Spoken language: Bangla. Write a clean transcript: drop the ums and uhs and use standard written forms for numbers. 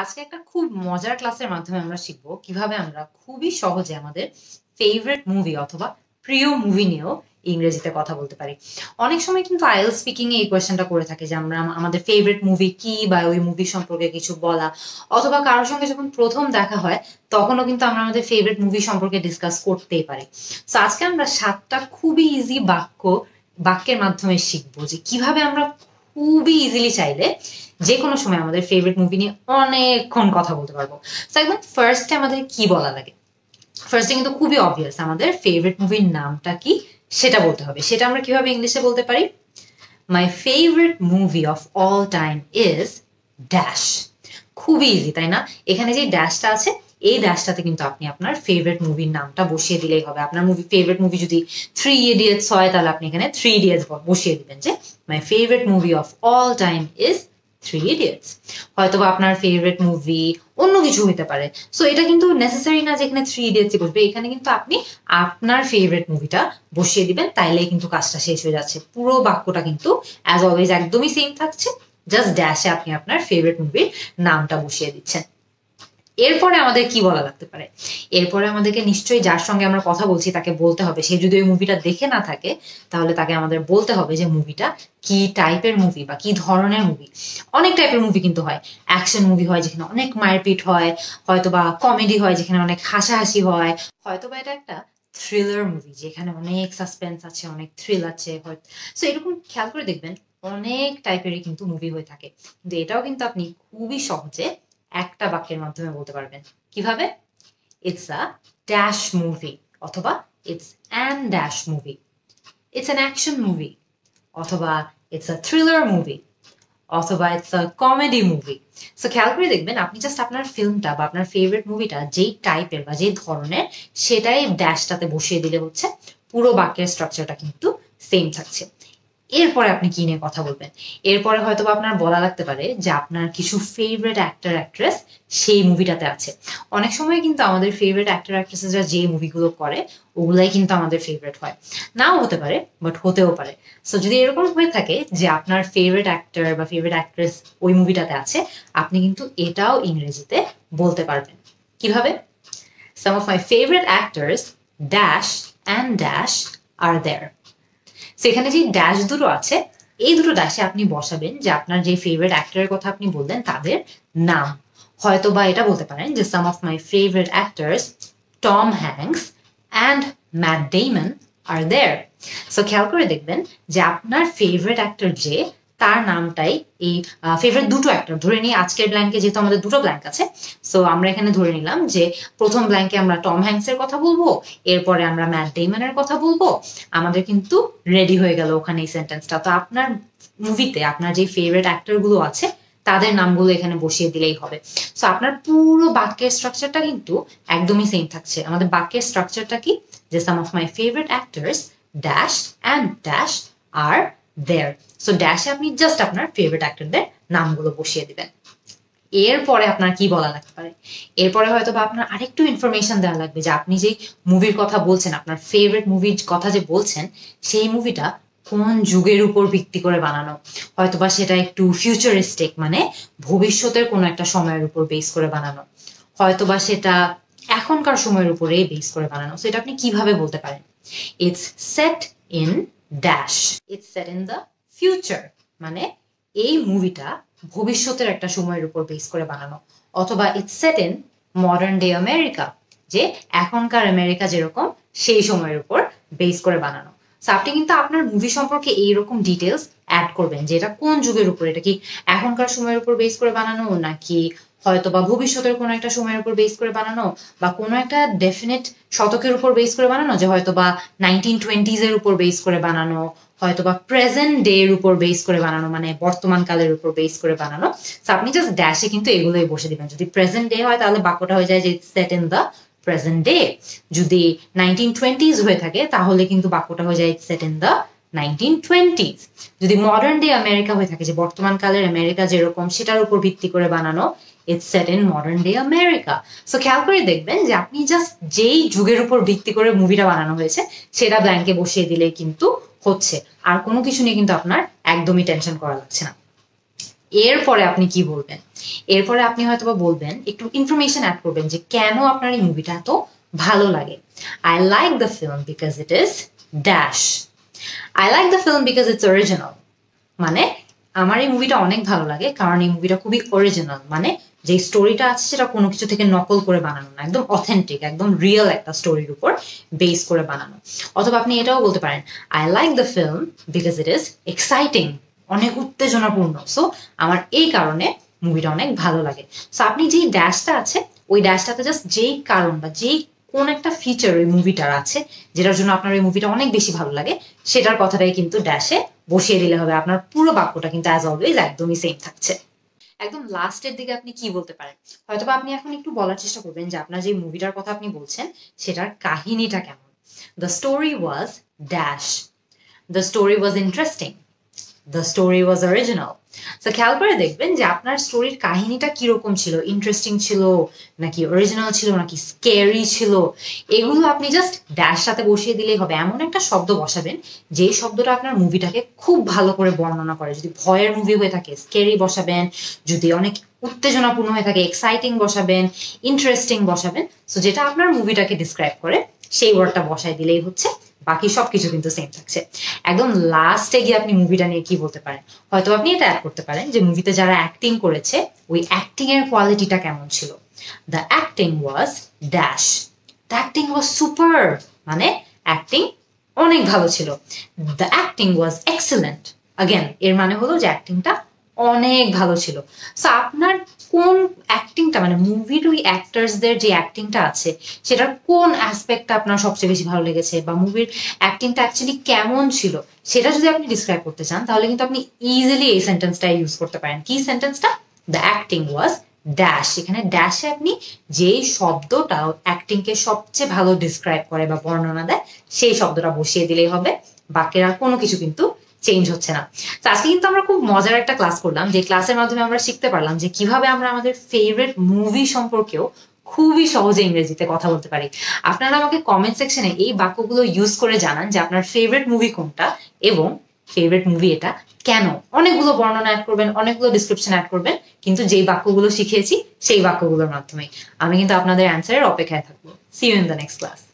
আজকে একটা খুব মজার ক্লাসের মাধ্যমে আমরা শিখব কিভাবে আমরা খুবই সহজে আমাদের ফেভারিট মুভি অথবা প্রিয় মুভি নিয়ে ইংরেজিতে কথা বলতে পারি। অনেক সময় কিন্তু আইএলটিএস স্পিকিং এ এই কোশ্চেনটা করে থাকে যে আমরা আমাদের ফেভারিট মুভি কি বা ওই মুভি সম্পর্কে কিছু বলা, অথবা কারোর সঙ্গে যখন প্রথম দেখা হয় তখনও কিন্তু আমরা আমাদের ফেভারিট মুভি সম্পর্কে ডিসকাস করতেই পারি। সো আজকে আমরা 7টা খুবই ইজি বাক্যের মাধ্যমে শিখবো যে কিভাবে আমরা খুবই ইজিলি চাইলে যে কোনো সময় আমাদের ফেভারিট মুভি নিয়ে অনেকক্ষণ কথা বলতে পারবো। সো একদম ফার্স্টে আমাদের কি বলা লাগে? ফার্স্টে কিন্তু খুবই অবভিয়াস, আমাদের ফেভারিট মুভির নামটা কি সেটা বলতে হবে। সেটা আমরা কিভাবে ইংলিশে বলতে পারি? My favourite movie of all time is dash. খুবই ইজি, তাই না? এখানে যে ড্যাশটা আছে এই ড্যাশটাতে কিন্তু আপনি আপনার ফেভারিট মুভির নামটা বসিয়ে দিলেই হবে। আপনার ফেভারিট মুভি যদি থ্রি ইডিয়টস হয় তাহলে আপনি এখানে থ্রি ইডিয়টস বসিয়ে দিবেন, যে my favourite movie of all time is three idiots. হয়তোবা আপনার ফেভারিট মুভি অন্য কিছু হইতে পারে, সো এটা কিন্তু নেসেসারি না যে এখানে থ্রি ইডিয়টসই বসবে। এখানে কিন্তু আপনি আপনার ফেভারিট মুভিটা বসিয়ে দিবেন, তাইলে কিন্তু কাজটা শেষ হয়ে যাচ্ছে। পুরো বাক্যটা কিন্তু অ্যাজ অলওয়েজ একদমই সেম থাকছে, জাস্ট ড্যাশে আপনি আপনার ফেভারিট মুভির নামটা বসিয়ে দিচ্ছেন। এরপরে আমাদের কি বলা লাগতে পারে? এরপরে আমাদেরকে নিশ্চয়ই যার সঙ্গে আমরা কথা বলছি তাকে বলতে হবে, সে যদি ওই মুভিটা দেখে না থাকে তাহলে তাকে আমাদের বলতে হবে যে মুভিটা কি টাইপের মুভি বা কি ধরনের মুভি। অনেক টাইপের মুভি কিন্তু হয়, অ্যাকশন মুভি হয় যেখানে অনেক মারপিট হয়, হয়তোবা কমেডি হয় যেখানে অনেক হাসাহাসি হয়, হয়তোবা এটা একটা থ্রিলার মুভি যেখানে অনেক সাসপেন্স আছে, অনেক থ্রিল আছে। সো এরকম খেয়াল করে দেখবেন অনেক টাইপেরই কিন্তু মুভি হয়ে থাকে, কিন্তু এটাও কিন্তু আপনি খুবই সহজে একটা বাক্যের মাধ্যমে বলতে পারবেন। কিভাবে? ইটস আ ড্যাশ মুভি, অথবা it's an dash movie, it's an action movie, অথবা ইটস আ থ্রিলার মুভি, অথবা it's a comedy movie. So খেয়াল করে দেখবেন আপনি জাস্ট আপনার ফিল্মটা বা আপনার ফেভারিট মুভিটা যেই টাইপের বা যেই ধরনের সেটাই ড্যাশটাতে বসিয়ে দিলে হচ্ছে পুরো বাক্যের স্ট্রাকচারটা কিন্তু সেম থাকছে। এরপরে আপনি কি নিয়ে কথা বলবেন? এরপরে হয়তো আপনার বলা লাগতে পারে যে আপনার কিছু ফেভারিট অ্যাক্টর অ্যাক্ট্রেস সেই মুভিটাতে আছে। অনেক সময় কিন্তু আমাদের ফেভারিট অ্যাক্টর অ্যাক্ট্রেসরা যে মুভিগুলো করে ওগুলাই কিন্তু আমাদের ফেভারিট হয়, নাও হতে পারে বাট হতেও পারে। সো যদি এরকম হয়ে থাকে যে আপনার ফেভারিট অ্যাক্টর বা ফেভারিট অ্যাক্ট্রেস ওই মুভিটাতে আছে, আপনি কিন্তু এটাও ইংরেজিতে বলতে পারবেন। কিভাবে? Some of my favourite actors dash and dash are there. সেখানে যে ড্যাশ দুটো আছে এই দুটো ড্যাশে আপনি বসাবেন যে আপনার যে ফেভারিট অ্যাক্টরের কথা আপনি বললেন তাদের নাম। হয়তো বা এটা বলতে পারেন যে some of my favourite actors Tom Hanks and Matt Damon are there. So খেয়াল করে দেখবেন যে আপনার ফেভারিট অ্যাক্টর যে, তার নামটাই এই ফেভারিট দুটো অ্যাক্টর ধরে নিয়ে আজকের ব্ল্যাঙ্কে, যেহেতু আমাদের দুটো ব্ল্যাঙ্ক আছে, সো আমরা এখানে ধরে নিলাম যে প্রথম ব্ল্যাঙ্কে আমরা টম হ্যাঙ্কসের কথা বলবো, এরপরে আমরা ম্যাট ডেমনের কথা বলবো। আমাদের কিন্তু রেডি হয়ে গেল ওখানে এই সেন্টেন্সটা। তো আপনার মুভিতে আপনার যে ফেভারিট অ্যাক্টরগুলো আছে তাদের নামগুলো এখানে বসিয়ে দিলেই হবে। সো আপনার পুরো বাক্যের স্ট্রাকচারটা কিন্তু একদমই সেম থাকছে। আমাদের বাক্যের স্ট্রাকচারটা কি? যে some of my favourite actors dash and dash are there. So ড্যাশে আপনি জাস্ট আপনার ফেভারিট অ্যাক্টরদের নামগুলো বসিয়ে দিবেন। এরপরে আপনার কি বলা লাগতে পারে? এরপরে হয়তো বা আপনার আরেকটু ইনফরমেশন দেওয়া লাগবে যে আপনি যেই মুভির কথা বলছেন, আপনার ফেভারিট মুভির কথা যে বলছেন, সেই মুভিটা কোন যুগের উপর ভিত্তি করে বানানো। হয়তোবা সেটা একটু ফিউচারিস্টিক, মানে ভবিষ্যতের কোনো একটা সময়ের উপর বেস করে বানানো, হয়তোবা সেটা এখনকার সময়ের উপরে বেস করে বানানো। সো এটা আপনি কিভাবে বলতে পারেন? It's set in dash, it's set in the future, মানে এই মুভিটা ভবিষ্যতের একটা সময়ের উপর বেস করে বানানো। অথবা it's set in modern day America, যে এখনকার আমেরিকা যেরকম সেই সময়ের উপর বেস করে বানানো। সো আপনি কিন্তু আপনার মুভি সম্পর্কে এইরকম ডিটেলস অ্যাড করবেন যে এটা কোন যুগের উপর, এটা কি এখনকার সময়ের উপর বেস করে বানানো, নাকি হয়তো বা ভবিষ্যতের কোনো একটা সময়ের উপর বেস করে বানানো, বা কোনো একটা ডেফিনেট শতকের উপর বেস করে বানানো, যে হয়তো বা 1920s এর উপর বেস করে বানানো, হয়তো বা প্রেজেন্ট ডে এর উপর বেস করে বানানো, মানে বর্তমান কালের উপর বেস করে বানানো। সো আপনি জাস্ট ড্যাশে কিন্তু এগুলোই বসে দিবেন। যদি প্রেজেন্ট ডে হয় তাহলে বাক্যটা হয়ে যায় যে set in the present day. যদি 1920s হয়ে থাকে তাহলে কিন্তু বাক্যটা হয়ে যায় সেট ইন দ্য 1920s। যদি মডার্ন ডে আমেরিকা হয়ে থাকে, যে বর্তমান কালের আমেরিকা যেরকম সেটার উপর ভিত্তি করে বানানো, it's set in modern day America. So খেয়াল করে দেখবেন যে আপনি জাস্ট যেই যুগের উপর ভিত্তি করে মুভিটা বানানো হয়েছে সেটা ব্ল্যাঙ্কে বসিয়ে দিলে কিন্তু হচ্ছে, আর কোনো কিছু নিয়ে কিন্তু আপনার একদমই টেনশন করা লাগছে না। এর পরে আপনি কি বলবেন? এর পরে আপনি হয়তোবা বলবেন, একটু ইনফরমেশন অ্যাড করবেন যে কেন আপনার এই মুভিটা এত ভালো লাগে। I like the film because it is dash. I like the film because it's original, মানে আমার এই মুভিটা অনেক ভালো লাগে কারণ এই মুভিটা খুবই অরিজিনাল, মানে যে স্টোরিটা আছে সেটা কোনো কিছু থেকে নকল করে বানানো না, একদম অথেন্টিক, একদম রিয়েল একটা স্টোরির উপর বেস করে বানানো। অথবা আপনি এটাও বলতে পারেন, I like the film because it is exciting, অনেক উত্তেজনাপূর্ণ, সো আমার এই কারণে মুভিটা অনেক ভালো লাগে। সো আপনি যেই ড্যাশটা আছে ওই ড্যাশটাতে জাস্ট যেই কারণ বা যেই কোন একটা ফিচার ওই মুভিটার আছে যেটার জন্য আপনার ওই মুভিটা অনেক বেশি ভালো লাগে সেটার কথাটাই কিন্তু ড্যাশে বসিয়ে দিলে হবে, আপনার পুরো বাক্যটা কিন্তু অ্যাজ অলওয়েজ একদমই সেম থাকছে। একদম লাস্টের দিকে আপনি কি বলতে পারেন, হয়তোবা আপনি এখন একটু বলার চেষ্টা করবেন যে আপনার যে মুভিটার কথা আপনি বলছেন সেটার কাহিনীটা কেমন। The story was dash, the story was interesting, the story was original. তো খেয়াল করে দেখবেন যে আপনার স্টোরির কাহিনীটা কিরকম ছিল, ইন্টারেস্টিং ছিল নাকি অরিজিনাল ছিল নাকি স্কেরি ছিল, এগুলো আপনি জাস্ট ড্যাশ সাথে বসিয়ে দিলেই হবে। এমন একটা শব্দ বসাবেন যে শব্দটা আপনার মুভিটাকে খুব ভালো করে বর্ণনা করে। যদি ভয়ের মুভি হয়ে থাকে স্কেরি বসাবেন, যদি অনেক উত্তেজনাপূর্ণ হয়ে থাকে এক্সাইটিং বসাবেন, ইন্টারেস্টিং বসাবেন। সো যেটা আপনার মুভিটাকে ডিসক্রাইব করে সেই ওয়ার্ডটা বসায় দিলেই হচ্ছে, বাকি সবকিছু কিন্তু সেম থাকছে। একদম লাস্টে গিয়ে আপনি মুভিটা নিয়ে কি বলতে পারেন, হয়তো আপনি এটা অ্যাড করতে পারেন যে মুভিতে যারা অ্যাক্টিং করেছে ওই অ্যাক্টিং এর কোয়ালিটিটা কেমন ছিল। The acting was dash, the acting was super, মানে অ্যাক্টিং অনেক ভালো ছিল। The acting was excellent, again এর মানে হলো যে অ্যাক্টিংটা অনেক ভালো ছিল। সো আপনার কোন অ্যাক্টিংটা, মানে মুভির ওই অ্যাক্টার্সদের যে অ্যাক্টিংটা আছে সেটার কোন অ্যাসপেক্টটা আপনার সবচেয়ে বেশি ভালো লেগেছে বা মুভির অ্যাক্টিংটা অ্যাকচুয়ালি কেমন ছিল সেটা যদি আপনি ডিসক্রাইব করতে চান তাহলে কিন্তু আপনি ইজিলি এই সেন্টেন্সটা ইউজ করতে পারেন। কি সেন্টেন্সটা? The acting was dash. এখানে ড্যাশে আপনি যেই শব্দটা অ্যাক্টিংকে সবচেয়ে ভালো ডিসক্রাইব করে বা বর্ণনা দেয় সেই শব্দটা বসিয়ে দিলেই হবে, বাকিরা কোনো কিছু কিন্তু চেঞ্জ হচ্ছে না। তো আজকে কিন্তু আমরা খুব মজার একটা ক্লাস করলাম, যে ক্লাসের মাধ্যমে আমরা শিখতে পারলাম যে কিভাবে আমরা আমাদের ফেভারিট মুভি সম্পর্কেও খুবই সহজে ইংরেজিতে কথা বলতে পারি। আপনারা আমাকে কমেন্ট সেকশনে এই বাক্যগুলো ইউজ করে জানান যে আপনার ফেভারিট মুভি কোনটা এবং ফেভারিট মুভি এটা কেন। অনেকগুলো বর্ণনা অ্যাড করবেন, অনেকগুলো ডিসক্রিপশন অ্যাড করবেন, কিন্তু যেই বাক্যগুলো শিখিয়েছি সেই বাক্যগুলোর মাধ্যমে। আমি কিন্তু আপনাদের অ্যান্সারের অপেক্ষায় থাকবো। See you in the next class.